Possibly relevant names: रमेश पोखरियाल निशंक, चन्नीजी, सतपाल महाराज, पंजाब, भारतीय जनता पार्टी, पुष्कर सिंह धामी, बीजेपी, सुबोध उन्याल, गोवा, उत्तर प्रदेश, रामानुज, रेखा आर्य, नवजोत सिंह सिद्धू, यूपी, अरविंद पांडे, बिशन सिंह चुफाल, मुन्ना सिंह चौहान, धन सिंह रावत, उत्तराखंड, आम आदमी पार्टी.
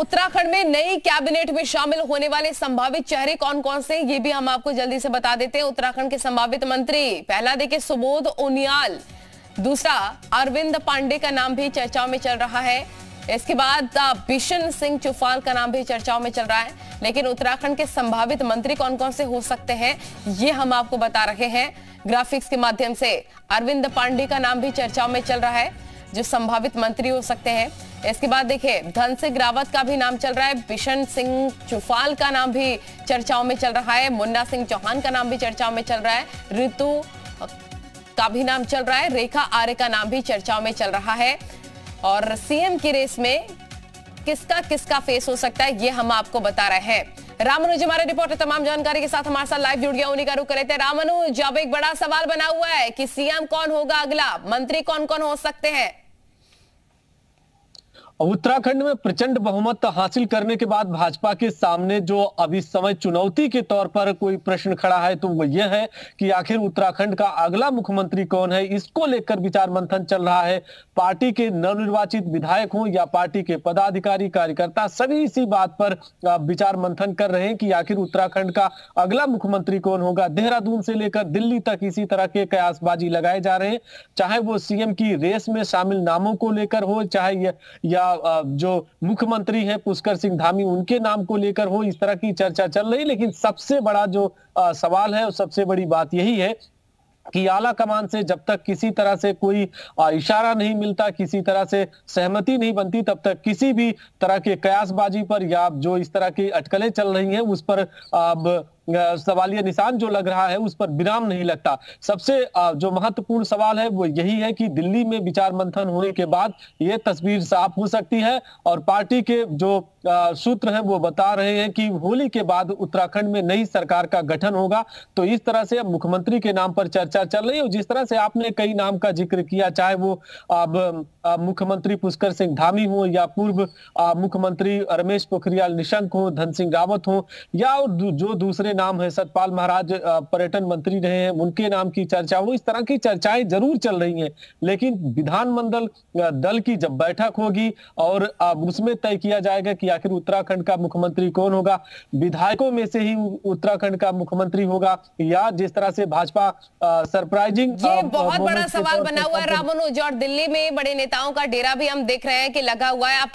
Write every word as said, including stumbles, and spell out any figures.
उत्तराखंड में नई कैबिनेट में शामिल होने वाले संभावित चेहरे कौन कौन से, ये भी हम आपको जल्दी से बता देते हैं। उत्तराखंड के संभावित मंत्री, पहला देखिए सुबोध उन्याल, दूसरा अरविंद पांडे का नाम भी चर्चाओं में चल रहा है, इसके बाद बिशन सिंह चुफाल का नाम भी चर्चाओं में चल रहा है। लेकिन उत्तराखंड के संभावित मंत्री कौन कौन से हो सकते हैं ये हम आपको बता रहे हैं ग्राफिक्स के माध्यम से। अरविंद पांडे का नाम भी चर्चाओं में चल रहा है जो संभावित मंत्री हो सकते हैं। इसके बाद देखिए धन सिंह रावत का भी नाम चल रहा है, बिशन सिंह चुफाल का नाम भी चर्चाओं में चल रहा है, मुन्ना सिंह चौहान का नाम भी चर्चाओं में चल रहा है, ऋतु का भी नाम चल रहा है, रेखा आर्य का नाम भी चर्चाओं में चल रहा है। और सीएम की रेस में किसका किसका फेस हो सकता है ये हम आपको बता रहे हैं। रामानुज हमारे रिपोर्टर तमाम जानकारी के साथ हमारे साथ लाइव जुड़ गया, उन्हीं का रुख कर रहे थे। रामानुज, अब एक बड़ा सवाल बना हुआ है कि सीएम कौन होगा, अगला मंत्री कौन कौन हो सकते हैं। उत्तराखंड में प्रचंड बहुमत हासिल करने के बाद भाजपा के सामने जो अभी समय चुनौती के तौर पर कोई प्रश्न खड़ा है तो वो ये है कि आखिर उत्तराखंड का अगला मुख्यमंत्री कौन है, इसको लेकर विचार मंथन चल रहा है। पार्टी के नवनिर्वाचित विधायक हों या पार्टी के पदाधिकारी कार्यकर्ता सभी इसी बात पर विचार मंथन कर रहे हैं कि आखिर उत्तराखंड का अगला मुख्यमंत्री कौन होगा। देहरादून से लेकर दिल्ली तक इसी तरह के कयासबाजी लगाए जा रहे हैं, चाहे वो सीएम की रेस में शामिल नामों को लेकर हो, चाहे या जो मुख्यमंत्री है पुष्कर सिंह धामी उनके नाम को लेकर हो, इस तरह की चर्चा चल रही। लेकिन सबसे बड़ा जो सवाल है और सबसे बड़ी बात यही है कि आला कमान से जब तक किसी तरह से कोई इशारा नहीं मिलता, किसी तरह से सहमति नहीं बनती, तब तक किसी भी तरह के कयासबाजी पर या जो इस तरह की अटकलें चल रही हैं उस पर अब सवालिया निशान जो लग रहा है उस पर विराम नहीं लगता। सबसे जो महत्वपूर्ण सवाल है वो यही है कि दिल्ली में विचार मंथन होने के बाद ये तस्वीर साफ हो सकती है। और पार्टी के जो सूत्र हैं वो बता रहे हैं कि होली के बाद उत्तराखंड में नई सरकार का गठन होगा। तो इस तरह से अब मुख्यमंत्री के नाम पर चर्चा चल रही है। जिस तरह से आपने कई नाम का जिक्र किया, चाहे वो अब मुख्यमंत्री पुष्कर सिंह धामी हो या पूर्व मुख्यमंत्री रमेश पोखरियाल निशंक हो, धन सिंह रावत हो, या जो दूसरे नाम है सतपाल महाराज पर्यटन मंत्री रहे हैं उनके नाम की चर्चा हो, इस तरह की चर्चाएं जरूर चल रही हैं। लेकिन विधानमंडल दल की जब बैठक होगी और उसमें तय किया जाएगा कि आखिर उत्तराखंड का मुख्यमंत्री कौन होगा, विधायकों में से ही उत्तराखंड का मुख्यमंत्री होगा या जिस तरह से भाजपा सरप्राइजिंग, ये बहुत बड़ा सवाल बना हुआ है रामानुज। और दिल्ली में बड़े नेताओं का डेरा भी हम देख रहे हैं कि लगा हुआ है।